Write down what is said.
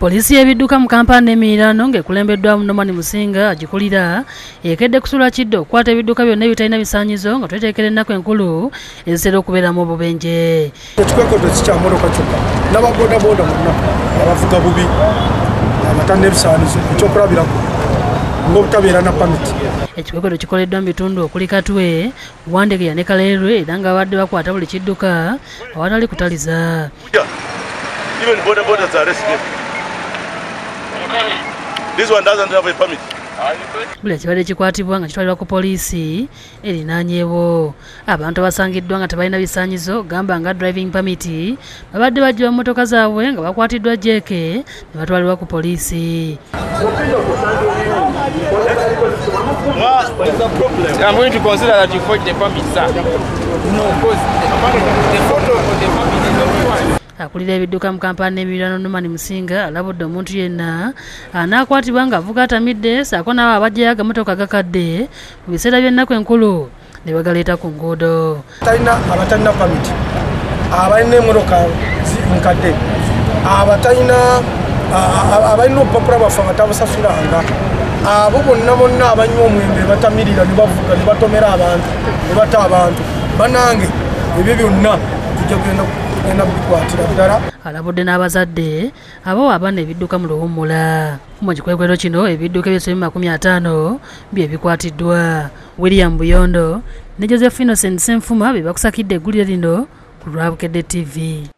Polisi y'ebidduka mu Kampala n'emiriraano ng'ekulembeddwa Norman Musinga agikulira ekedde kusula kiddo okwata ebidduka byonna ebitalina bisaanyizo nga tweteekera ennaku enkulu ezisobola okubeeramu obubenje. Tetukokodde kikyammoloka kyokka n'ababoodaboda monna abavuga bubi abatalina bisaanyizo ekyokulabirako ng'obutabeera na pamiti. Ekikwekedo kikoleddwa mu bitundu okulikatwe Wandegeya ne Kaleerwe era ng'abadde bakwata buli kidduka awatali kutaliza. Even border borders are arrested. This one doesn't have a permit. Buli kibadde kikwatibwa nga kitwalibwa ku poliisi erinaanyeewo. Abantu abasangiddwa nga tebalina bisaanyizo gamba nga driving permit babadde bajja mu mmotoka zaabwe nga bakwatiddwa jjeeke ne batwalibwa ku poliisi. I'm going to consider that you forged the permit, sir. No, because the photo of the permit is everywhere. Akulira ebidduka mu Kampala n'emiriraano Norman Musinga alabudde omuntu yenna anaakwatibwa ng'avuga atamidde saako n'abo abajja agamotoka gakadde mu biseera by'ennaku enkulu ne bagaleeta ku nguudo. Abatalina pamiti, abalina emmotoka nkadde, abalina obupapula bwaffe nga tabusasulanga, abo bonna bonna abanywa omwenge batamirira ne bavuga ne batomera abantu ne bata abantu banange ebyo byonna tujja kugenda alabudde n'abazadde abo abaana ebidduka mu luwummula. Mu kikwekweto kino ebidduka ebisoba 50 bye bikwatiddwa. William Buyondo ne Josephino be bakusakidde eggulire lino ku Bukedde TV.